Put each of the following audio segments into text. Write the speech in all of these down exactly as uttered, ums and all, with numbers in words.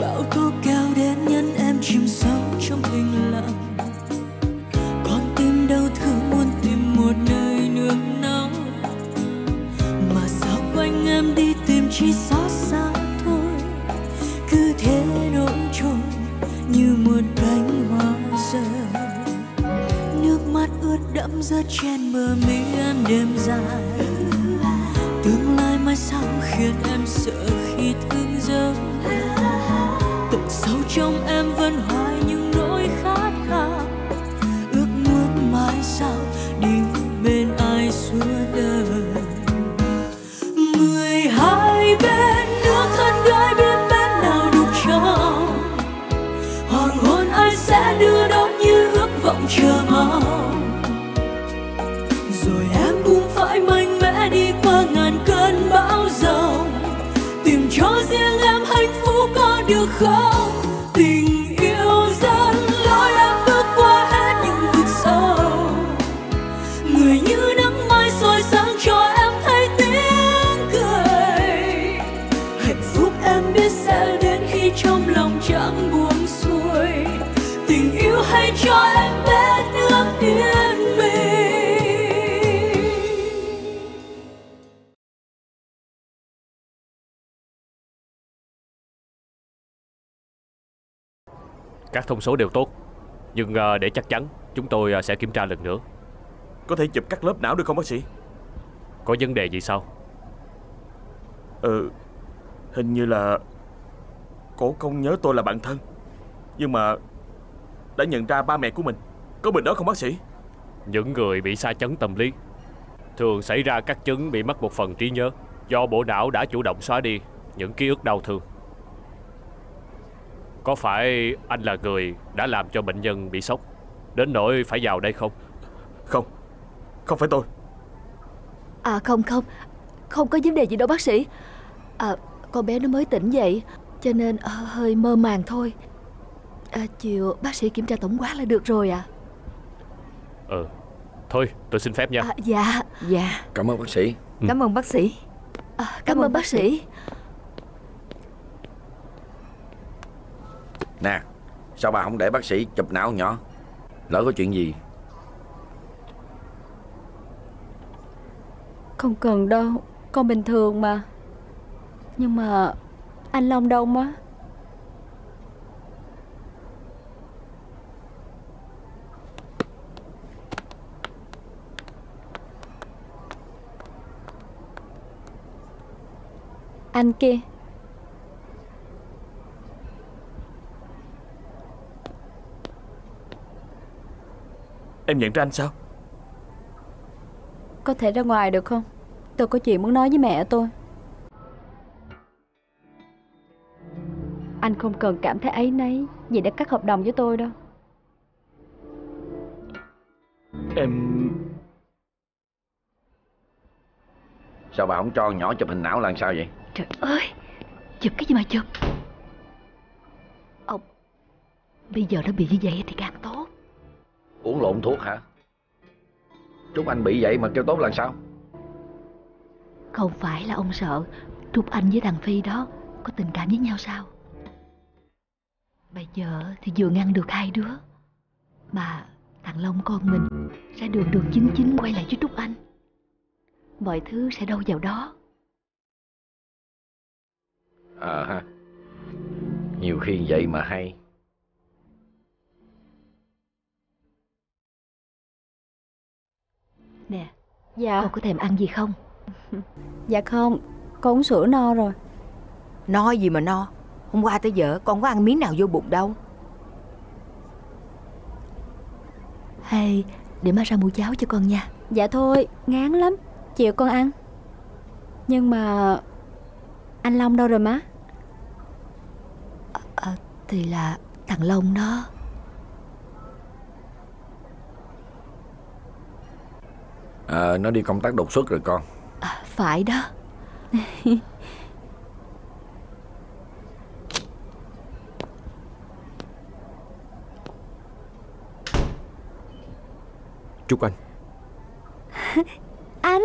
Bão tố cao đến nhấn em chìm sâu trong thinh lặng, con tim đau thương muốn tìm một nơi nước nóng, mà sao quanh em đi tìm chỉ xót xa thôi, cứ thế nỗi trôi như một cánh hoa rơi. Nước mắt ướt đẫm rớt trên bờ miên đêm dài, tương lai mai sau khiến em sợ khi thương giấc. Tận sâu trong em vẫn hoài những nỗi khát khao, ước muốn mãi sao đi bên ai suốt đời. Mười hai bên nước thân gái biết bên nào đục cho, hoàng hôn ai sẽ đưa đón như ước vọng chờ mong. Rồi em cũng phải mạnh mẽ đi qua ngàn cơn bão giông, tìm cho riêng em hạnh phúc có được không? Tình yêu dẫn lối em bước qua hết những vực sâu, người như nắng mai soi sáng cho em thấy tiếng cười. Hạnh phúc em biết sẽ đến khi trong lòng chẳng buông xuôi, tình yêu hãy cho em biết nước yên bình. Các thông số đều tốt, nhưng để chắc chắn chúng tôi sẽ kiểm tra lần nữa. Có thể chụp các lớp não được không bác sĩ? Có vấn đề gì sao? Ừ, hình như là cổ không nhớ tôi là bạn thân, nhưng mà đã nhận ra ba mẹ của mình. Có bệnh đó không bác sĩ? Những người bị sa chấn tâm lý thường xảy ra các chứng bị mất một phần trí nhớ, do bộ não đã chủ động xóa đi những ký ức đau thương. Có phải anh là người đã làm cho bệnh nhân bị sốc đến nỗi phải vào đây không? Không, không phải tôi. À không không, không có vấn đề gì đâu bác sĩ. À, con bé nó mới tỉnh dậy cho nên hơi mơ màng thôi. À, chiều bác sĩ kiểm tra tổng quát là được rồi ạ. Ừ, thôi tôi xin phép nha. À, dạ. Dạ. Cảm ơn bác sĩ. Ừ. Cảm ơn bác sĩ. À, cảm, cảm ơn bác, bác sĩ. Nè, sao bà không để bác sĩ chụp não nhỏ? Lỡ có chuyện gì? Không cần đâu, con bình thường mà. Nhưng mà anh Long đâu má? Anh kia. Em nhận ra anh sao? Có thể ra ngoài được không? Tôi có chuyện muốn nói với mẹ tôi. Anh không cần cảm thấy áy náy vì đã cắt hợp đồng với tôi đâu. Em... Sao bà không cho nhỏ chụp hình não là sao vậy? Trời ơi! Chụp cái gì mà chụp? Ông... Bây giờ nó bị như vậy thì càng tốt. Uống lộn thuốc hả? Trúc Anh bị vậy mà kêu tốt là sao? Không phải là ông sợ Trúc Anh với thằng Phi đó có tình cảm với nhau sao? Bây giờ thì vừa ngăn được hai đứa, mà thằng Long con mình sẽ đường đường chính chính quay lại với Trúc Anh. Mọi thứ sẽ đâu vào đó. Ờ ha, nhiều khi vậy mà hay. Nè, dạ. Con có thèm ăn gì không? Dạ không, con uống sữa no rồi. No gì mà no? Hôm qua tới giờ con có ăn miếng nào vô bụng đâu. Hay, để má ra mua cháo cho con nha. Dạ thôi, ngán lắm, chiều con ăn. Nhưng mà anh Long đâu rồi má? À, thì là thằng Long đó. À, nó đi công tác đột xuất rồi con. À, phải đó. Trúc Anh. Anh.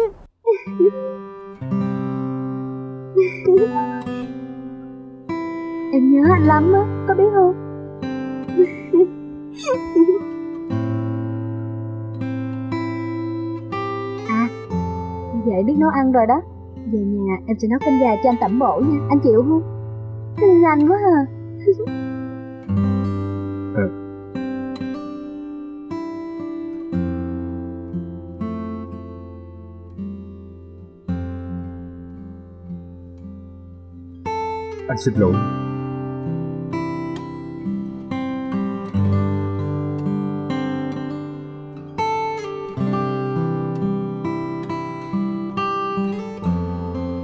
Em nhớ anh lắm á, có biết không? À, bây giờ em biết nấu ăn rồi đó. Về nhà em sẽ nấu canh gà cho anh tẩm bổ nha, anh chịu không? Lành quá à. Ừ. Anh xin lỗi.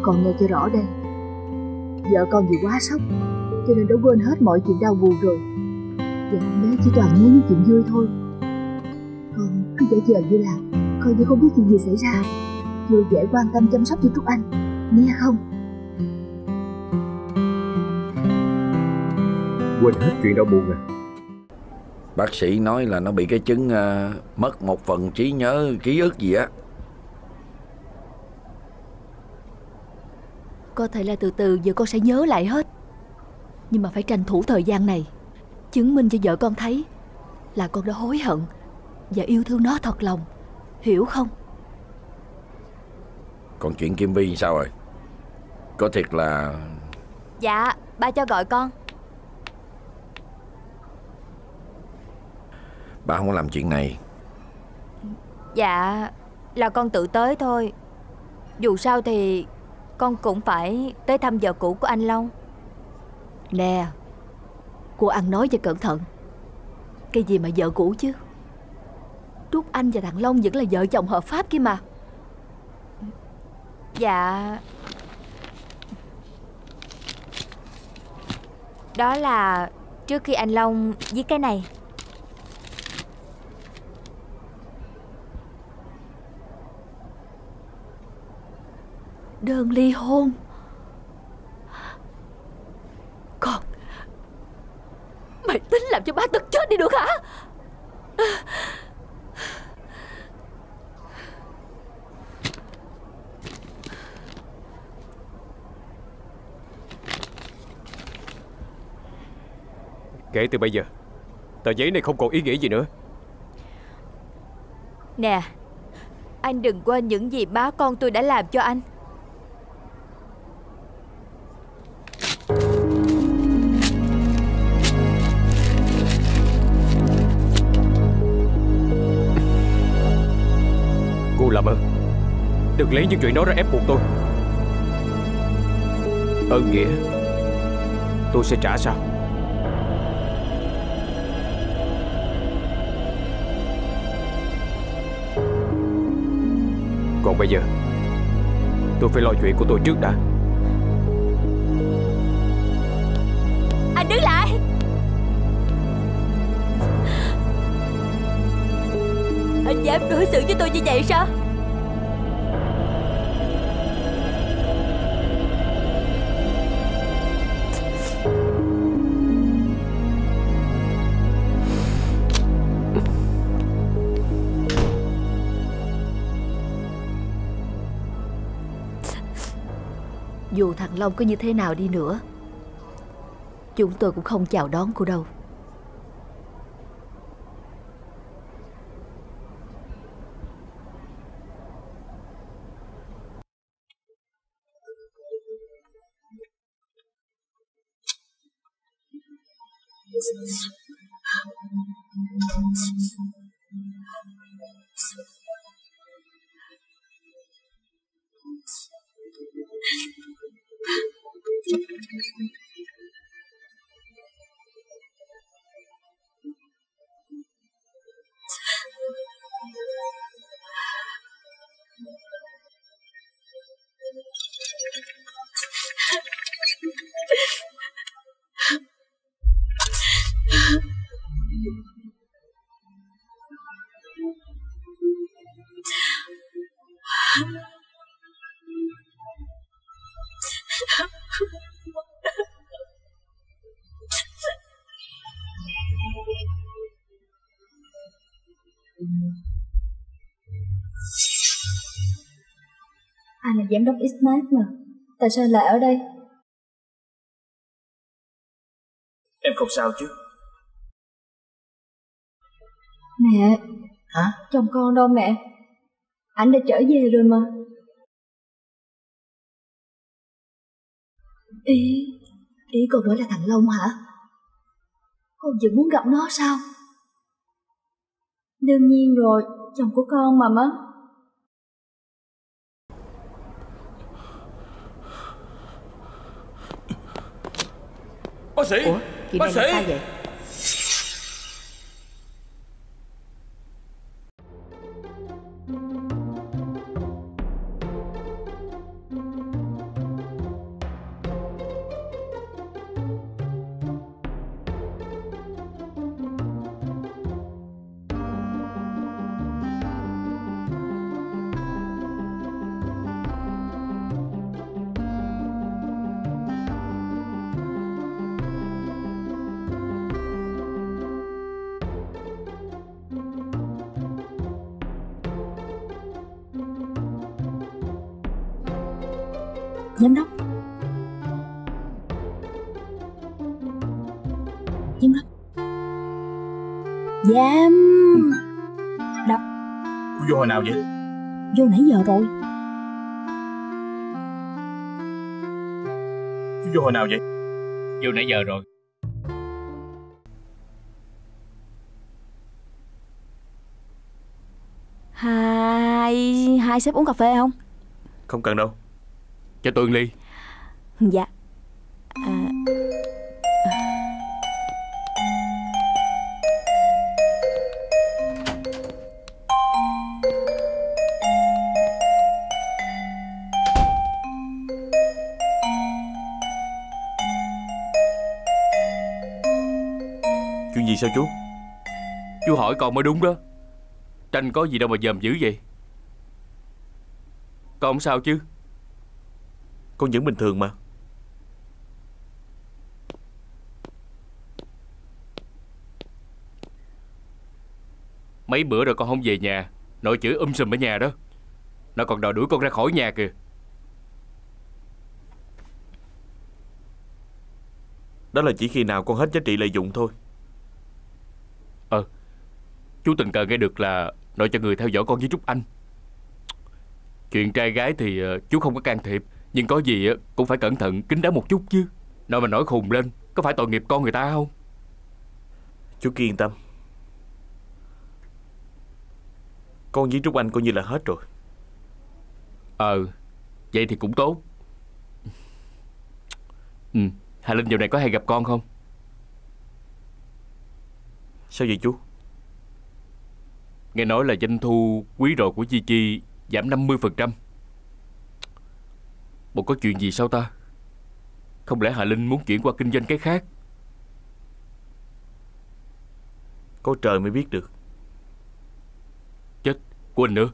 Con nghe chưa rõ đây. Vợ con vì quá sốc cho nên đã quên hết mọi chuyện đau buồn rồi. Giờ con bé chỉ toàn nhớ những chuyện vui thôi. Con cứ giả vờ như là coi như không biết chuyện gì xảy ra, vui vẻ quan tâm chăm sóc cho Trúc Anh, nghe không? Quên hết chuyện đau buồn à? Bác sĩ nói là nó bị cái chứng uh, mất một phần trí nhớ, ký ức gì á. Có thể là từ từ giờ con sẽ nhớ lại hết. Nhưng mà phải tranh thủ thời gian này, chứng minh cho vợ con thấy là con đã hối hận và yêu thương nó thật lòng, hiểu không? Còn chuyện Kim Vy sao rồi? Có thiệt là... Dạ, ba cho gọi con. Ba không có làm chuyện này. Dạ, là con tự tới thôi. Dù sao thì con cũng phải tới thăm vợ cũ của anh Long. Nè, cô ăn nói cho cẩn thận. Cái gì mà vợ cũ chứ? Trúc Anh và thằng Long vẫn là vợ chồng hợp pháp kia mà. Dạ, đó là trước khi anh Long viết cái này. Đơn ly hôn. Con, mày tính làm cho ba tức chết đi được hả? Kể từ bây giờ, tờ giấy này không còn ý nghĩa gì nữa. Nè, anh đừng quên những gì bá con tôi đã làm cho anh. Làm ơn đừng lấy những chuyện đó ra ép buộc tôi. Ơn nghĩa tôi sẽ trả sau. Còn bây giờ tôi phải lo chuyện của tôi trước đã. Anh đứng lại. Anh dám đối xử với tôi như vậy sao? Dù thằng Long có như thế nào đi nữa, chúng tôi cũng không chào đón cô đâu. Anh là giám đốc Xmas mà, tại sao lại ở đây? không sao chứ? Mẹ. Hả? Chồng con đâu mẹ? Anh đã trở về rồi mà. Ý, ý con nói là thằng Long hả? Con vẫn muốn gặp nó sao? Đương nhiên rồi, chồng của con mà má. Bác sĩ. Ủa, chị bác sĩ sao vậy? Giám đốc. Giám đốc. Giám đốc. Cô vô hồi nào vậy? Vô nãy giờ rồi. Cô vô hồi nào vậy? Vô nãy giờ rồi. Hai... hai sếp uống cà phê không? Không cần đâu. Cho tôi ly. Dạ. à... Chuyện gì sao chú? Chú hỏi con mới đúng đó. Tranh có gì đâu mà dòm dữ vậy? Con không sao chứ? Con vẫn bình thường mà. Mấy bữa rồi con không về nhà. Nội chửi um sùm ở nhà đó. Nó còn đòi đuổi con ra khỏi nhà kìa. Đó là chỉ khi nào con hết giá trị lợi dụng thôi. Ờ à, chú tình cờ nghe được là nội cho người theo dõi con với Trúc Anh. Chuyện trai gái thì chú không có can thiệp, nhưng có gì cũng phải cẩn thận, kín đáo một chút chứ. Nói mà nổi khùng lên, có phải tội nghiệp con người ta không? Chú cứ yên tâm. Con với Trúc Anh coi như là hết rồi. Ờ, vậy thì cũng tốt. Ừ, Hà Linh dạo này có hay gặp con không? Sao vậy chú? Nghe nói là doanh thu quý rồi của Chi Chi giảm năm mươi phần trăm. Bộ có chuyện gì sao ta? Không lẽ Hà Linh muốn chuyển qua kinh doanh cái khác? Có trời mới biết được. Chết, quên nữa.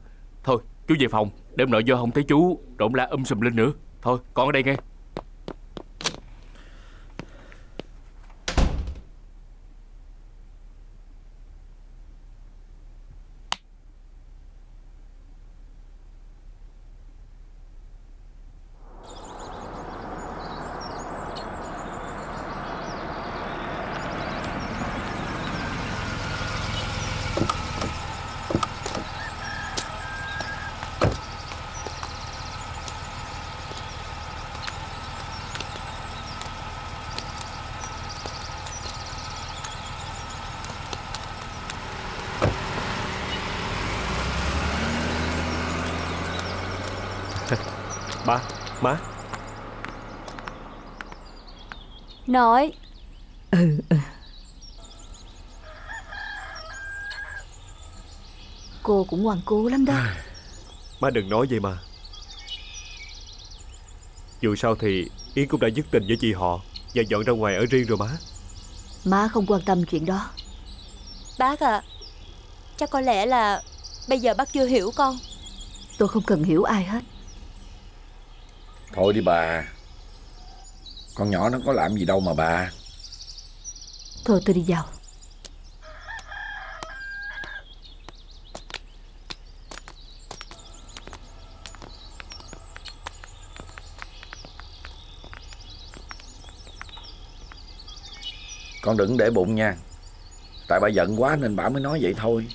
Thôi chú về phòng, đêm nội vô không thấy chú rộn la um sùm lên nữa. Thôi con ở đây nghe. Ba, má. Nội. Ừ. Cô cũng ngoan cố lắm đó. À, má đừng nói vậy mà. Dù sao thì Yến cũng đã dứt tình với chị họ và dọn ra ngoài ở riêng rồi má. Má không quan tâm chuyện đó. Bác à, chắc có lẽ là bây giờ bác chưa hiểu con. Tôi không cần hiểu ai hết. Thôi đi bà, con nhỏ nó có làm gì đâu mà bà. Thôi tôi đi vào. Con đừng để bụng nha. Tại bà giận quá nên bà mới nói vậy thôi.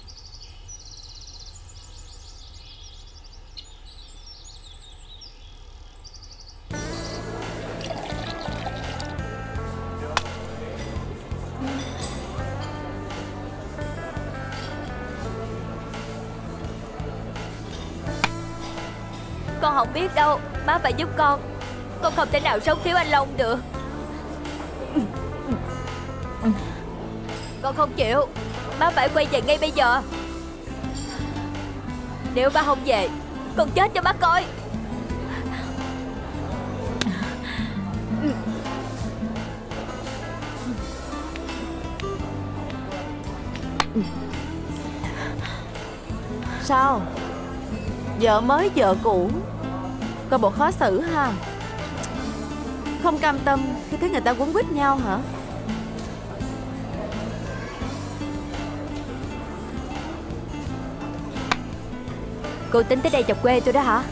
Con không biết đâu. Má phải giúp con. Con không thể nào sống thiếu anh Long được. Con không chịu. Má phải quay về ngay bây giờ. Nếu má không về, con chết cho má coi. Sao? Vợ mới vợ cũ, coi bộ khó xử ha. Không cam tâm khi thấy người ta quấn quýt nhau hả? Cô tính tới đây chọc quê tôi đó hả?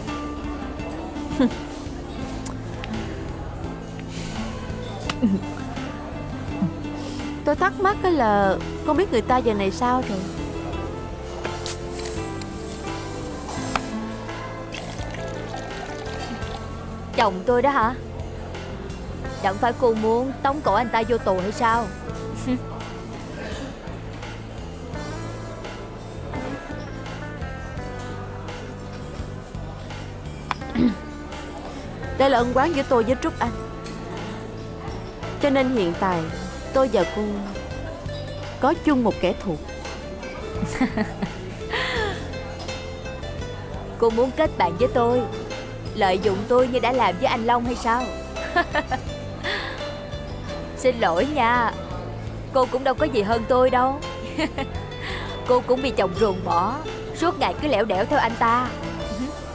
Tôi thắc mắc cái là con biết người ta giờ này sao rồi? Chồng tôi đó hả? Chẳng phải cô muốn tống cổ anh ta vô tù hay sao? Đây là ân oán giữa tôi với Trúc Anh, cho nên hiện tại tôi và cô có chung một kẻ thù. Cô muốn kết bạn với tôi, lợi dụng tôi như đã làm với anh Long hay sao? Xin lỗi nha, cô cũng đâu có gì hơn tôi đâu. Cô cũng bị chồng ruồng bỏ, suốt ngày cứ lẻo đẻo theo anh ta.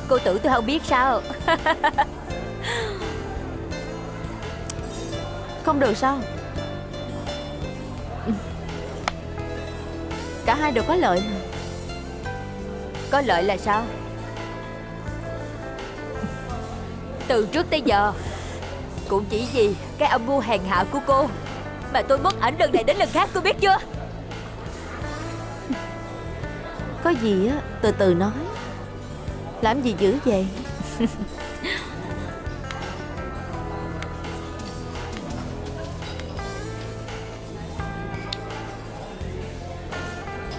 Cô tưởng tôi không biết sao? Không được sao? Cả hai đều có lợi mà. Có lợi là sao? Từ trước tới giờ cũng chỉ vì cái âm mưu hèn hạ của cô mà tôi mất ảnh lần này đến lần khác, cô biết chưa? Có gì á, từ từ nói. Làm gì dữ vậy?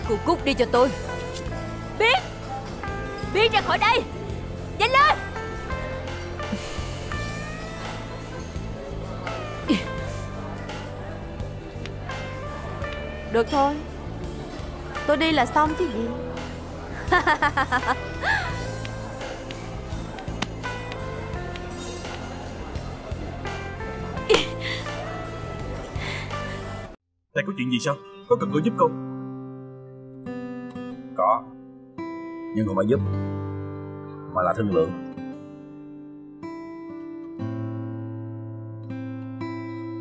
Cô cút đi cho tôi. Biết Biết ra khỏi đây. Nhanh lên. Được thôi, tôi đi là xong chứ gì. Này, có chuyện gì sao? Có cần tôi giúp không? Có, nhưng không phải giúp mà là thương lượng.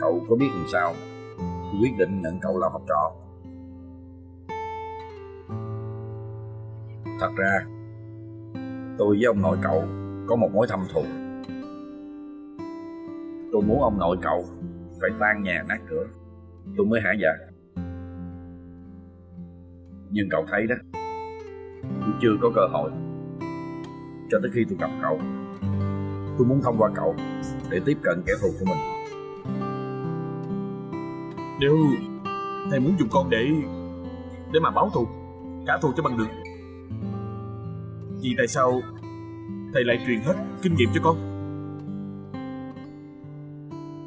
Cậu có biết làm sao tôi quyết định nhận cậu làm học trò? Thật ra tôi với ông nội cậu có một mối thâm thù. Tôi muốn ông nội cậu phải tan nhà nát cửa tôi mới hả dạ. Nhưng cậu thấy đó, tôi chưa có cơ hội. Cho tới khi tôi gặp cậu, tôi muốn thông qua cậu để tiếp cận kẻ thù của mình. Nếu thầy muốn dùng con để để mà báo thù, trả thù cho bằng được, vì tại sao thầy lại truyền hết kinh nghiệm cho con?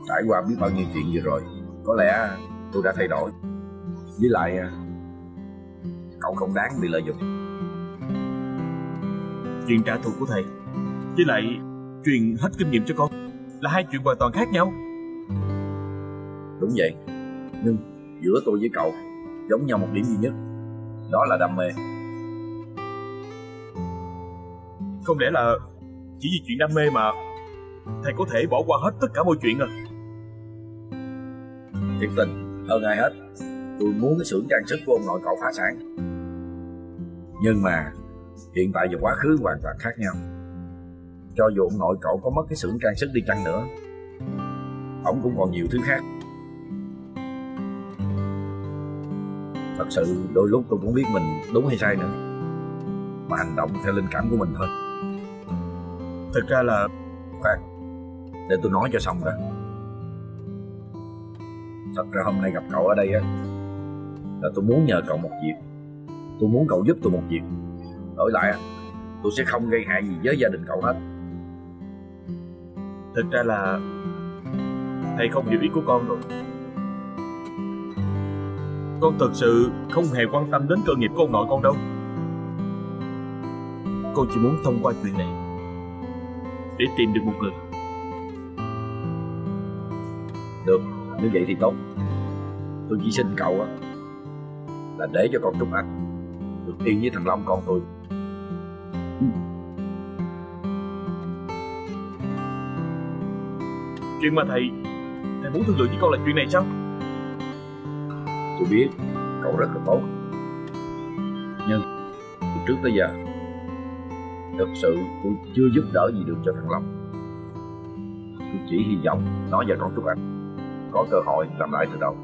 Trải qua biết bao nhiêu chuyện vừa rồi, có lẽ tôi đã thay đổi. Với lại cậu không đáng bị lợi dụng. Chuyện trả thù của thầy với lại truyền hết kinh nghiệm cho con là hai chuyện hoàn toàn khác nhau. Đúng vậy, nhưng giữa tôi với cậu giống nhau một điểm duy nhất, đó là đam mê. Không lẽ là chỉ vì chuyện đam mê mà thầy có thể bỏ qua hết tất cả mọi chuyện à? Thiệt tình, hơn ai hết tôi muốn cái xưởng trang sức của ông nội cậu phá sản. Nhưng mà hiện tại và quá khứ hoàn toàn khác nhau. Cho dù ông nội cậu có mất cái xưởng trang sức đi chăng nữa, ổng cũng còn nhiều thứ khác. Thật sự đôi lúc tôi cũng biết mình đúng hay sai nữa, mà hành động theo linh cảm của mình thôi. Thực ra là... khoan, để tôi nói cho xong đã. Thật ra hôm nay gặp cậu ở đây á, là tôi muốn nhờ cậu một việc. Tôi muốn cậu giúp tôi một việc. Đổi lại á, tôi sẽ không gây hại gì với gia đình cậu hết. Thực ra là... thầy không hiểu ý của con rồi. Con thật sự không hề quan tâm đến cơ nghiệp của ông nội con đâu. Con chỉ muốn thông qua chuyện này để tìm được một người. Được, nếu vậy thì tốt. Tôi chỉ xin cậu á, là để cho con Trúc Anh được yên với thằng Long con tôi. Chuyện mà thầy Thầy muốn thương lượng với con là chuyện này sao? Tôi biết cậu rất là tốt, nhưng từ trước tới giờ thực sự tôi chưa giúp đỡ gì được cho thằng Long. Tôi chỉ hy vọng nó và con Trúc Anh có cơ hội làm lại từ đầu.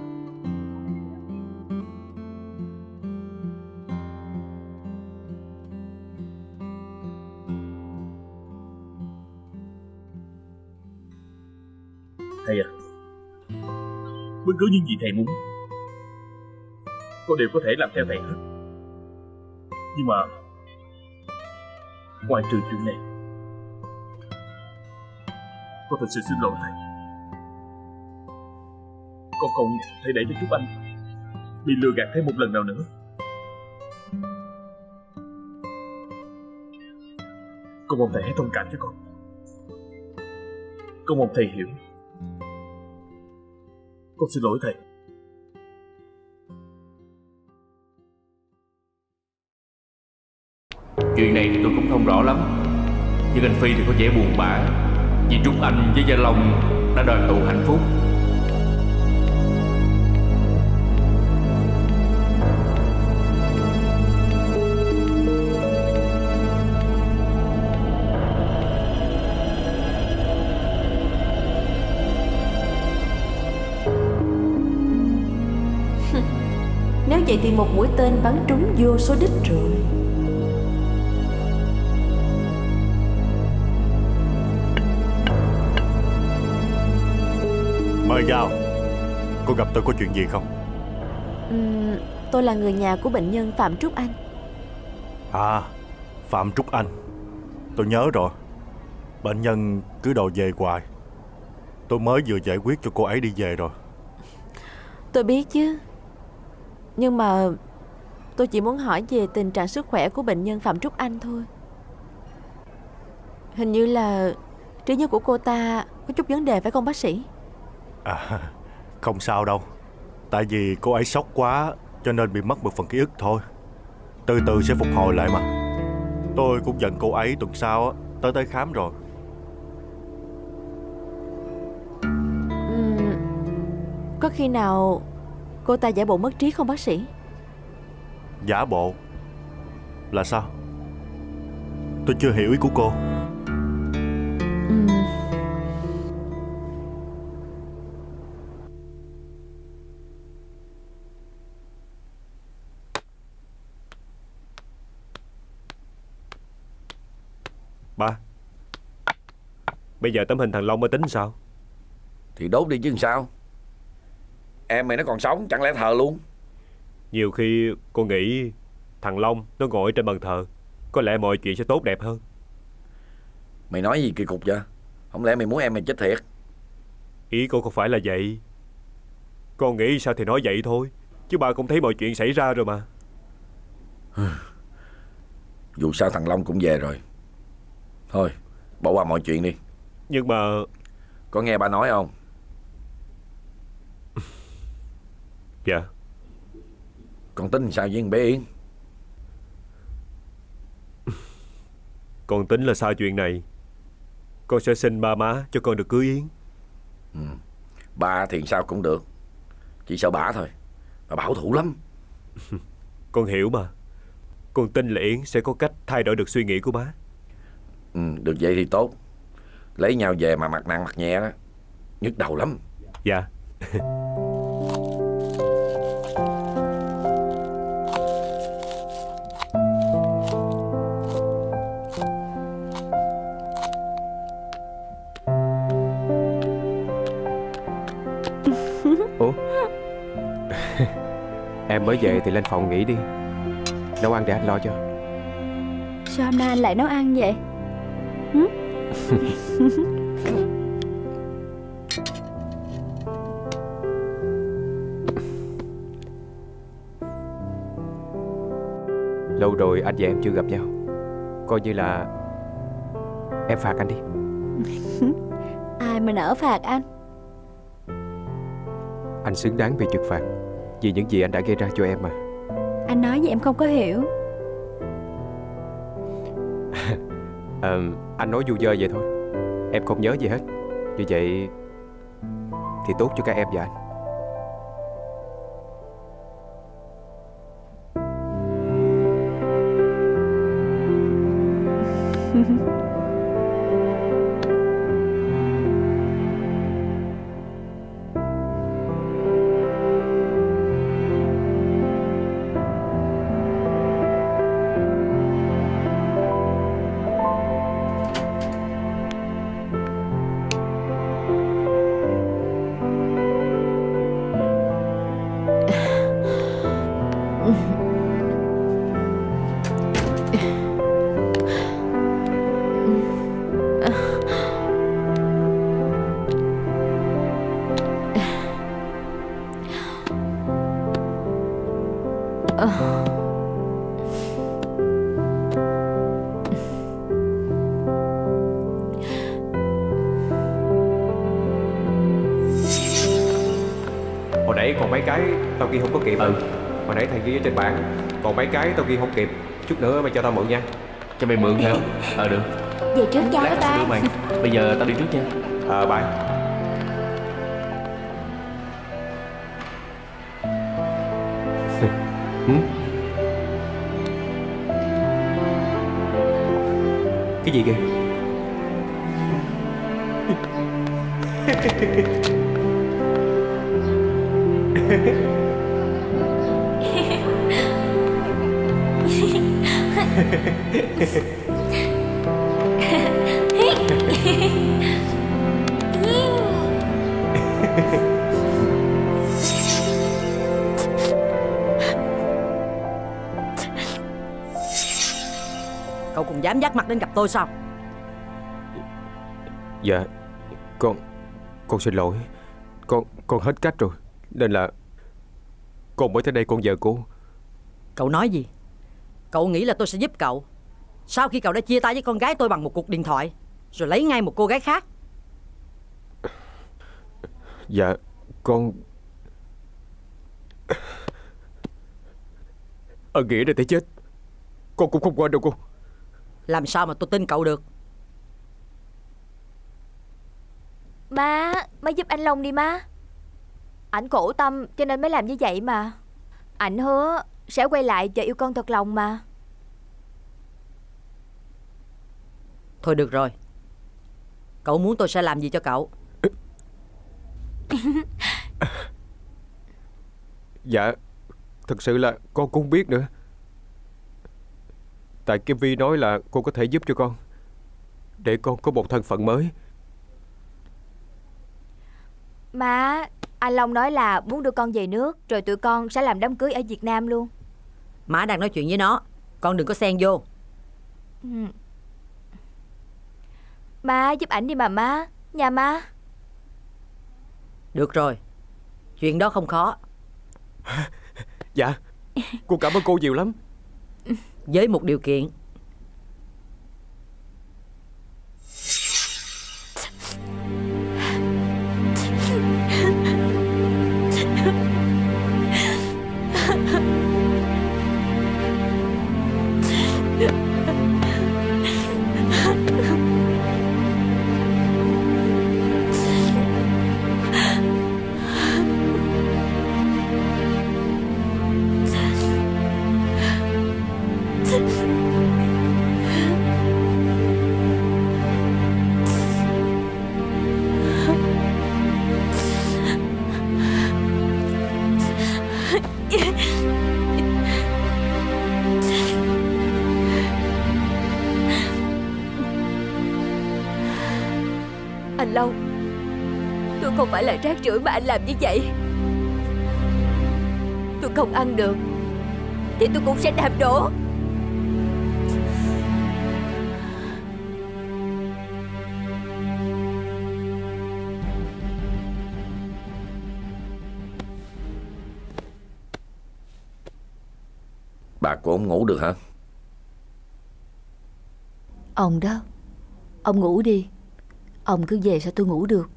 Thầy à, bất cứ những gì thầy muốn con đều có thể làm theo thầy hết. Nhưng mà ngoài trừ chuyện này, con thật sự xin lỗi thầy. Con không thể để cho Trúc Anh bị lừa gạt thêm một lần nào nữa. Con mong thầy hãy thông cảm cho con. Con mong thầy hiểu. Con xin lỗi thầy. Chuyện này thì tôi cũng không rõ lắm, nhưng anh Phi thì có vẻ buồn bã vì Trúc Anh với Gia Long đã đoàn tụ hạnh phúc. Nếu vậy thì một mũi tên bắn trúng vô số đích rồi. Mời vào. Cô gặp tôi có chuyện gì không? Ừ, tôi là người nhà của bệnh nhân Phạm Trúc Anh. À, Phạm Trúc Anh. Tôi nhớ rồi. Bệnh nhân cứ đòi về hoài. Tôi mới vừa giải quyết cho cô ấy đi về rồi. Tôi biết chứ. Nhưng mà tôi chỉ muốn hỏi về tình trạng sức khỏe của bệnh nhân Phạm Trúc Anh thôi. Hình như là trí nhớ của cô ta có chút vấn đề phải không bác sĩ? À, không sao đâu. Tại vì cô ấy sốc quá cho nên bị mất một phần ký ức thôi. Từ từ sẽ phục hồi lại mà. Tôi cũng dẫn cô ấy tuần sau tới tới khám rồi. Ừ, có khi nào cô ta giả bộ mất trí không bác sĩ? Giả bộ? Là sao? Tôi chưa hiểu ý của cô. Ừ. Ba, bây giờ tấm hình thằng Long mới tính sao? Thì đốt đi chứ sao. Em mày nó còn sống, chẳng lẽ thờ luôn. Nhiều khi cô nghĩ thằng Long nó ngồi trên bàn thờ, có lẽ mọi chuyện sẽ tốt đẹp hơn. Mày nói gì kỳ cục vậy? Không lẽ mày muốn em mày chết thiệt? Ý cô không phải là vậy. Con nghĩ sao thì nói vậy thôi, chứ ba cũng thấy mọi chuyện xảy ra rồi mà. Dù sao thằng Long cũng về rồi, thôi bỏ qua mọi chuyện đi. Nhưng mà có nghe ba nói không? Dạ. Con tính sao với con bé Yến? Con tính là sao chuyện này, con sẽ xin ba má cho con được cưới Yến. Ừ. Ba thì sao cũng được, chỉ sợ bả thôi. Bà bảo thủ lắm. Con hiểu mà. Con tin là Yến sẽ có cách thay đổi được suy nghĩ của má. Ừ, được vậy thì tốt. Lấy nhau về mà mặt nặng mặt nhẹ đó, nhức đầu lắm. Dạ. Em mới về thì lên phòng nghỉ đi. Nấu ăn để anh lo cho. Sao hôm nay anh lại nấu ăn vậy? Hử? Lâu rồi anh và em chưa gặp nhau. Coi như là em phạt anh đi. Ai mà nỡ phạt anh. Anh xứng đáng bị trừng phạt vì những gì anh đã gây ra cho em mà. Anh nói gì em không có hiểu. À, anh nói vui vơ vậy thôi. Em không nhớ gì hết. Như vậy thì tốt cho cả em và anh. Tao ghi không có kịp. Ừ. Hồi nãy thầy ghi ở trên bảng. Còn mấy cái tao ghi không kịp. Chút nữa mày cho tao mượn nha. Cho mày mượn theo. Ờ được. Về trước cha của tao. Bây giờ tao đi trước nha. Ờ bye. Cái gì kìa? Cậu cũng dám vác mặt đến gặp tôi sao? Dạ, con con xin lỗi. Con con hết cách rồi. Nên là con mới tới đây con vợ cô. Cậu nói gì? Cậu nghĩ là tôi sẽ giúp cậu sau khi cậu đã chia tay với con gái tôi bằng một cuộc điện thoại rồi lấy ngay một cô gái khác? Dạ con ân nghĩa này tới chết con cũng không quên đâu cô. Làm sao mà tôi tin cậu được? Má, má giúp anh Long đi má. Ảnh khổ tâm cho nên mới làm như vậy mà. Ảnh hứa sẽ quay lại và yêu con thật lòng mà. Thôi được rồi. Cậu muốn tôi sẽ làm gì cho cậu? Dạ, thật sự là con cũng không biết nữa. Tại Kim Vy nói là cô có thể giúp cho con, để con có một thân phận mới. Má, anh Long nói là muốn đưa con về nước rồi tụi con sẽ làm đám cưới ở Việt Nam luôn. Má đang nói chuyện với nó, con đừng có xen vô. Ừ. Má giúp ảnh đi mà má. Nhà má. Được rồi. Chuyện đó không khó. Dạ. Cô cảm ơn cô nhiều lắm. Với một điều kiện. Không phải là rác rưởi mà anh làm như vậy. tôi không ăn được thì tôi cũng sẽ đạp đổ. Bà của ông ngủ được hả? Ông đó, ông ngủ đi. Ông cứ về sao tôi ngủ được.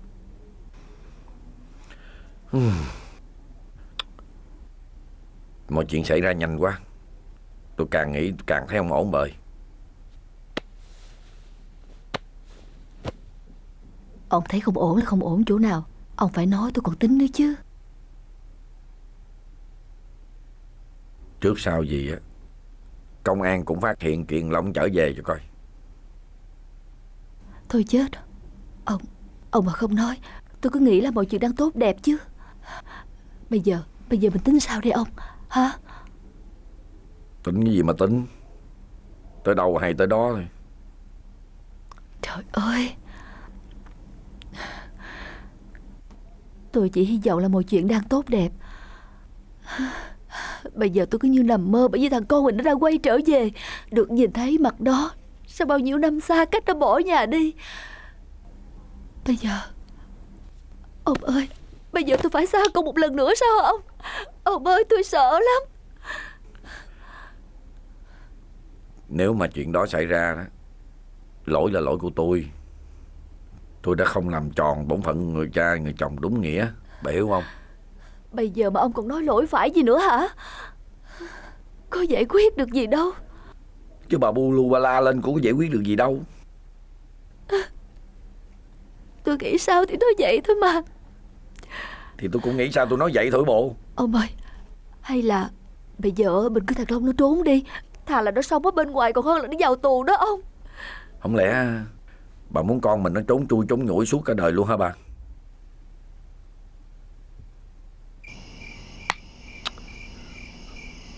uhm. Mọi chuyện xảy ra nhanh quá. Tôi càng nghĩ càng thấy ông ổn bời. Ông thấy không ổn là không ổn chỗ nào? Ông phải nói tôi còn tính nữa chứ. Trước sau gì á, công an cũng phát hiện chuyện là ông trở về cho coi. Thôi chết. Ông Ông mà không nói, tôi cứ nghĩ là mọi chuyện đang tốt đẹp chứ. Bây giờ Bây giờ mình tính sao đây ông? Hả? Tính cái gì mà tính? Tới đâu hay tới đó thôi. Trời ơi, tôi chỉ hy vọng là mọi chuyện đang tốt đẹp. Bây giờ tôi cứ như nằm mơ. Bởi vì thằng con mình nó đã quay trở về, được nhìn thấy mặt đó. Sau bao nhiêu năm xa cách nó bỏ nhà đi. Bây giờ ông ơi, bây giờ tôi phải xa con một lần nữa sao ông? Ông ơi tôi sợ lắm. Nếu mà chuyện đó xảy ra đó, lỗi là lỗi của tôi. Tôi đã không làm tròn bổn phận người cha người chồng đúng nghĩa. Bà hiểu không? Bây giờ mà ông còn nói lỗi phải gì nữa hả? Có giải quyết được gì đâu. Chứ bà bu lu ba la lên cũng có giải quyết được gì đâu. Tôi nghĩ sao thì nói vậy thôi mà. Thì tôi cũng nghĩ sao tôi nói vậy thôi bộ. Ông ơi, hay là bây giờ mình cứ thằng Long nó trốn đi. Thà là nó sống ở bên ngoài còn hơn là nó vào tù đó ông. Không lẽ bà muốn con mình nó trốn chui trốn nhủi suốt cả đời luôn hả bà?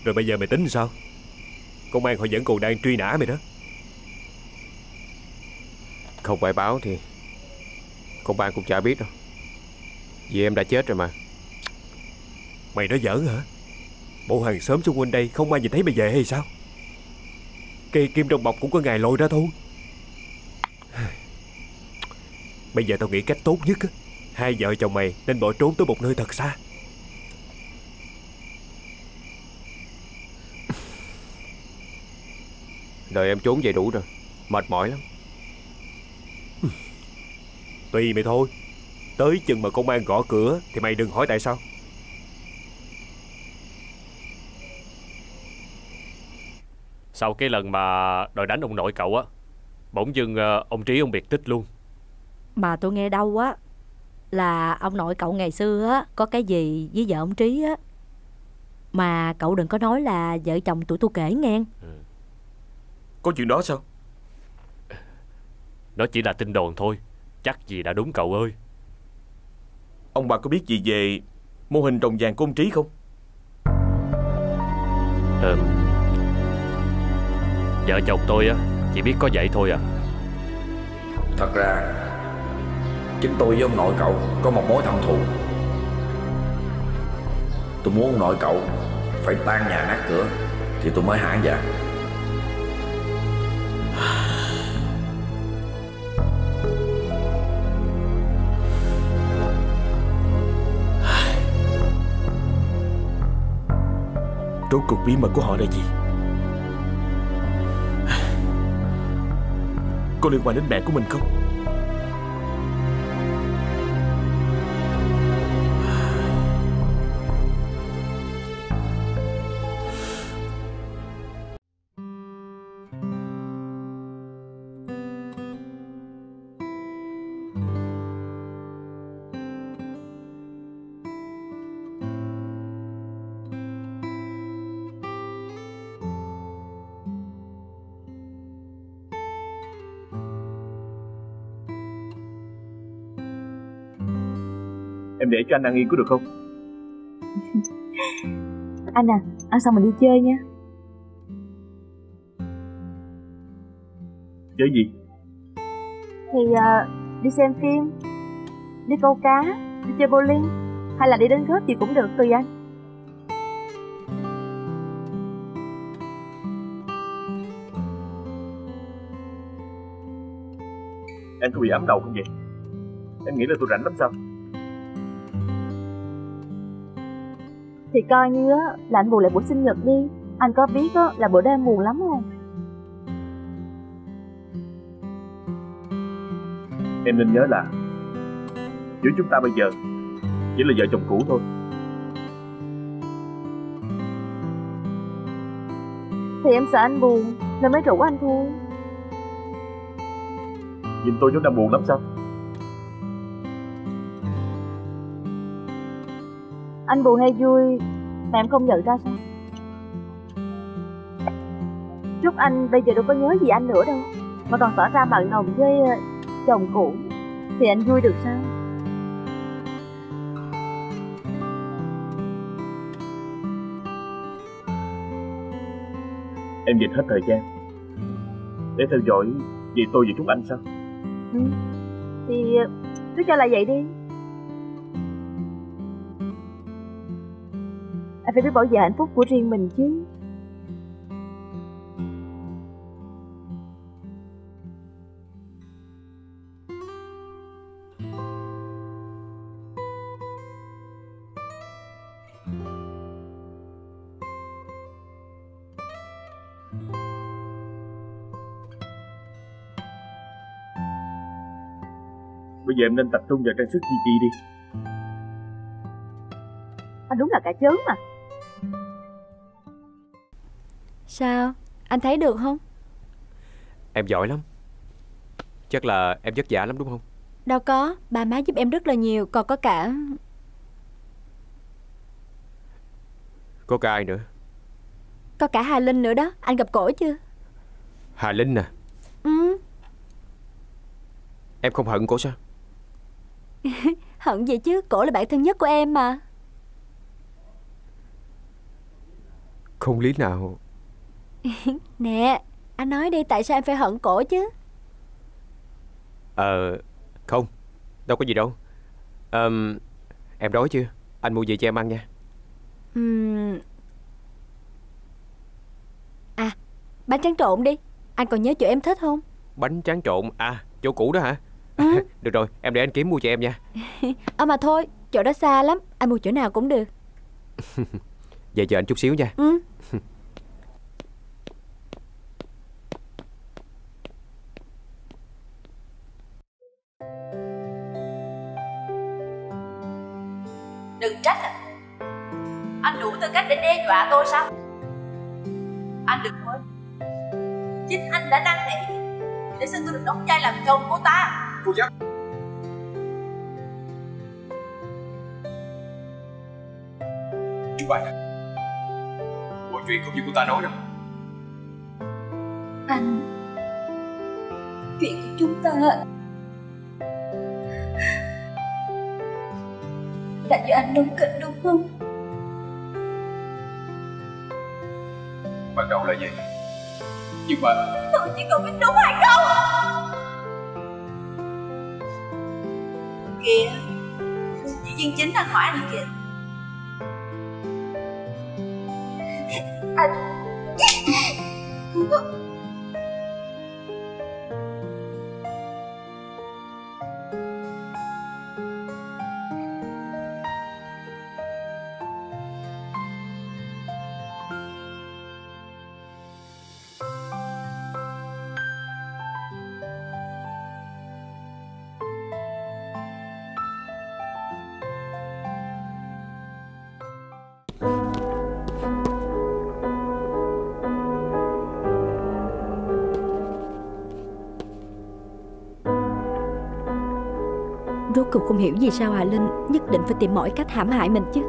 Rồi bây giờ mày tính sao? Công an họ vẫn còn đang truy nã mày đó. Không phải báo thì công an cũng chả biết đâu. Vì em đã chết rồi mà. Mày nói giỡn hả? Bộ hàng xóm xung quanh đây không ai nhìn thấy mày về hay sao? Cây kim trong bọc cũng có ngày lội ra thôi. Bây giờ tao nghĩ cách tốt nhất á, hai vợ chồng mày nên bỏ trốn tới một nơi thật xa. Đời em trốn về đủ rồi, mệt mỏi lắm. Tùy mày thôi. Tới chừng mà công an gõ cửa thì mày đừng hỏi tại sao. Sau cái lần mà đòi đánh ông nội cậu á, bỗng dưng ông Trí ông biệt tích luôn. Mà tôi nghe đâu á, là ông nội cậu ngày xưa á có cái gì với vợ ông Trí á. Mà cậu đừng có nói là vợ chồng tụi tôi kể nghe. Ừ. Có chuyện đó sao? Nó chỉ là tin đồn thôi, chắc gì đã đúng cậu ơi. Ông bà có biết gì về mô hình trồng vàng của ông Trí không? Ừ. Vợ chồng tôi á chỉ biết có vậy thôi à. Thật ra chính tôi với ông nội cậu có một mối thâm thù. Tôi muốn ông nội cậu phải tan nhà nát cửa thì tôi mới hả vàng. Rốt cuộc bí mật của họ là gì? Có liên quan đến mẹ của mình không? Em để cho anh ăn yên có được không? Anh à, ăn xong mình đi chơi nha. Chơi gì? Thì uh, đi xem phim, đi câu cá, đi chơi bowling, hay là đi đánh golf gì cũng được tùy anh. Em có bị ấm đầu không vậy? Em nghĩ là tôi rảnh lắm sao? Thì coi như là anh buồn lại buổi sinh nhật đi. Anh có biết là bữa đó em buồn lắm không? Em nên nhớ là giữa chúng ta bây giờ chỉ là vợ chồng cũ thôi. Thì em sợ anh buồn nên mới rủ anh thôi. Nhìn tôi chúng ta buồn lắm sao? Anh buồn hay vui mà em không nhận ra sao? Trúc Anh bây giờ đâu có nhớ gì anh nữa đâu, mà còn tỏ ra mặn nồng với chồng cũ. Thì anh vui được sao? Em dành hết thời gian để theo dõi vì tôi và Trúc Anh sao? Ừ. Thì cứ cho là vậy đi. Anh phải biết bảo vệ hạnh phúc của riêng mình chứ. Bây giờ em nên tập trung vào trang sức Chi Chi đi. Anh đúng là cả chớn mà. Sao? Anh thấy được không? Em giỏi lắm. Chắc là em vất vả lắm đúng không? Đâu có, ba má giúp em rất là nhiều. Còn có cả... Có cả ai nữa? Có cả Hà Linh nữa đó. Anh gặp cổ chưa? Hà Linh à? Ừ. Em không hận cổ sao? Hận gì chứ, cổ là bạn thân nhất của em mà. Không lý nào. Nè, anh nói đi, tại sao em phải hận cổ chứ? Ờ, không, đâu có gì đâu. Ờ, em đói chưa? Anh mua gì cho em ăn nha. uhm. À, bánh tráng trộn đi. Anh còn nhớ chỗ em thích không? Bánh tráng trộn, à, chỗ cũ đó hả? Ừ. Được rồi, em để anh kiếm mua cho em nha. À mà thôi, chỗ đó xa lắm, anh mua chỗ nào cũng được. Vậy chờ anh chút xíu nha. Ừ. Đừng trách à. Anh đủ tư cách để đe dọa tôi sao? Anh đừng quên, chính anh đã năn nỉ để xin tôi được đóng vai làm chồng của ta. Cô chắc. Chú Anh, mọi chuyện không như cô ta nói đâu. Anh, chuyện của chúng ta là do anh đóng kịch đúng không? Ban đầu là gì? Nhưng mà tôi chỉ cần biết đúng hay không. Kìa, diễn viên chính đang hỏi anh kìa. Anh... Rốt cuộc không hiểu gì sao Hà Linh nhất định phải tìm mọi cách hãm hại mình chứ.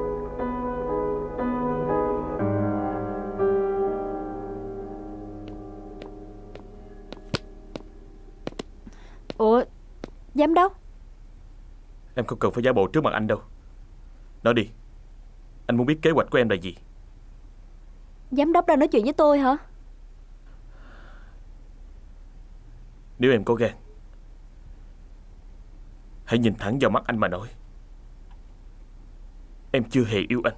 Ủa, giám đốc? Em không cần phải giả bộ trước mặt anh đâu. Nói đi, anh muốn biết kế hoạch của em là gì? Giám đốc đang nói chuyện với tôi hả? Nếu em có gan, hãy nhìn thẳng vào mắt anh mà nói. Em chưa hề yêu anh.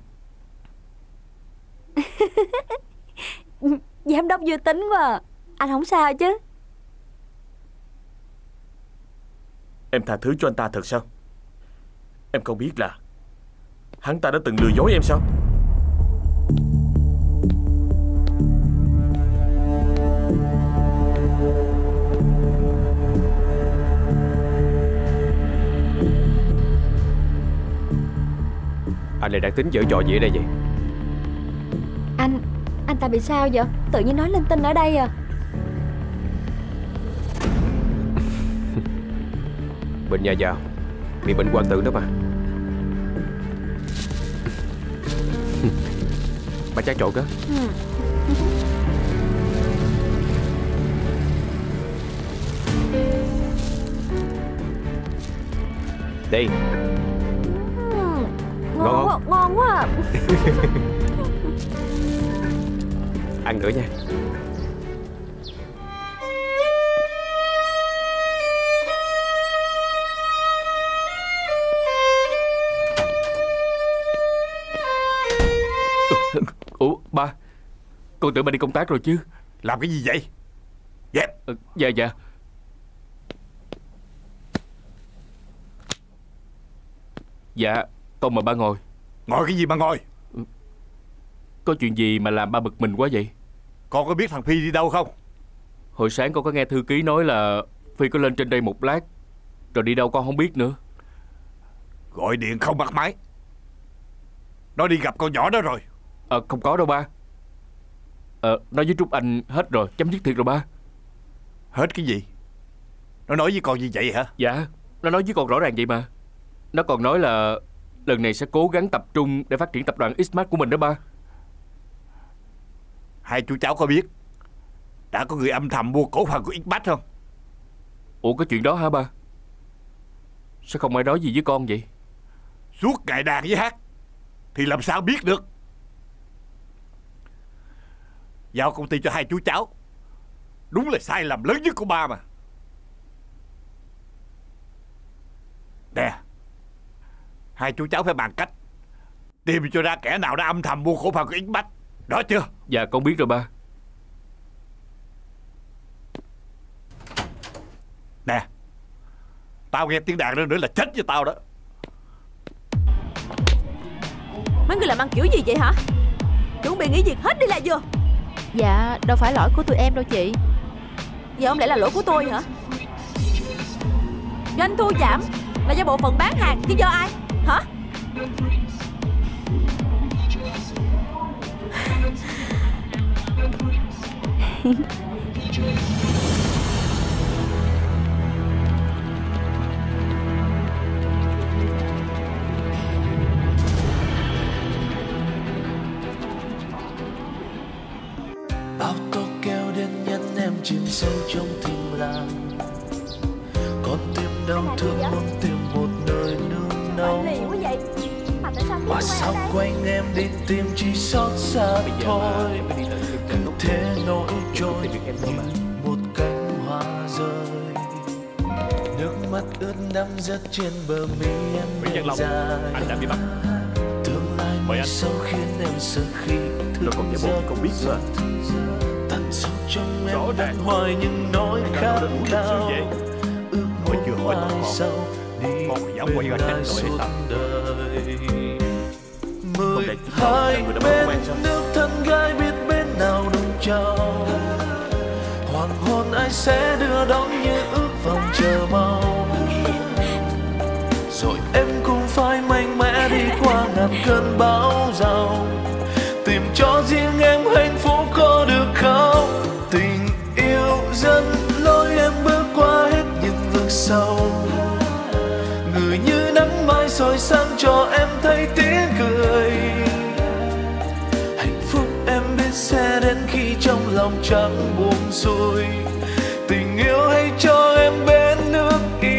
Giám đốc vui tính quá à. Anh không sao chứ? Em tha thứ cho anh ta thật sao? Em không biết là hắn ta đã từng lừa dối em sao? Anh lại đang tính giở trò gì ở đây vậy? Anh, anh ta bị sao vậy? Tự nhiên nói linh tinh ở đây à? Bệnh nhà giàu bị bệnh hoang tử đó mà. Bà trái trộn đó. Ừ. Đi. Ngon quá, ngon quá à. Ăn nữa nha. Ủa ba, con tưởng ba đi công tác rồi chứ. Làm cái gì vậy? Dạ dạ dạ. Dạ con mời ba ngồi. Ngồi cái gì mà ngồi? Có chuyện gì mà làm ba bực mình quá vậy? Con có biết thằng Phi đi đâu không? Hồi sáng con có nghe thư ký nói là Phi có lên trên đây một lát rồi đi đâu con không biết nữa. Gọi điện không bắt máy. Nó đi gặp con nhỏ đó rồi. Ờ à, không có đâu ba. Ờ à, nói với Trúc Anh hết rồi, chấm dứt thiệt rồi ba. Hết cái gì? Nó nói với con gì vậy hả? Dạ, nó nói với con rõ ràng vậy mà. Nó còn nói là lần này sẽ cố gắng tập trung để phát triển tập đoàn Xmart của mình đó ba. Hai chú cháu có biết đã có người âm thầm mua cổ phần của Xmart không? Ủa có chuyện đó hả ba? Sao không ai nói gì với con vậy? Suốt ngày đàn với hát thì làm sao biết được. Giao công ty cho hai chú cháu đúng là sai lầm lớn nhất của ba mà. Nè, hai chú cháu phải bàn cách tìm cho ra kẻ nào đã âm thầm mua cổ phần của Yến Bách đó chưa? Dạ con biết rồi ba. Nè, tao nghe tiếng đàn nữa nữa là chết với tao đó. Mấy người làm ăn kiểu gì vậy hả? Chuẩn bị nghỉ việc hết đi là vừa. Dạ đâu phải lỗi của tụi em đâu chị. Vậy không lẽ là lỗi của tôi hả? Doanh thu giảm là do bộ phận bán hàng chứ do ai hả? Bao tô keo đến nhắn em chìm sâu trong thim làng, con tim đau thương muốn tìm một nơi nương náu. Mà sao quanh em đến tim chỉ xót xa thôi, cứ thế nỗi trôi như một cánh hoa rơi. Nước mắt ướt đẫm rớt trên bờ mi em dài. Anh đã bị bắt. Tương lai mày sao khiến em sợ khi tôi còn trẻ bộ không biết nữa. Tận sâu trong em vẫn hoài những nỗi khát khao. Ước muốn mai sau đi bên ai suốt đời. Mười hai bên nước thân gái biết bên nào đồng trao. Hoàng hôn ai sẽ đưa đón như ước vọng chờ mau. Rồi em cũng phải mạnh mẽ đi qua ngàn cơn bão giông. Tìm cho riêng em hạnh phúc có được không? Tình yêu dẫn lối em bước qua hết những vực sâu. Người như nắng mai soi sáng cho em thấy tiếng cười. Hạnh phúc em biết sẽ đến khi trong lòng chẳng buông xuôi. Tình yêu hãy cho em bên nước yêu.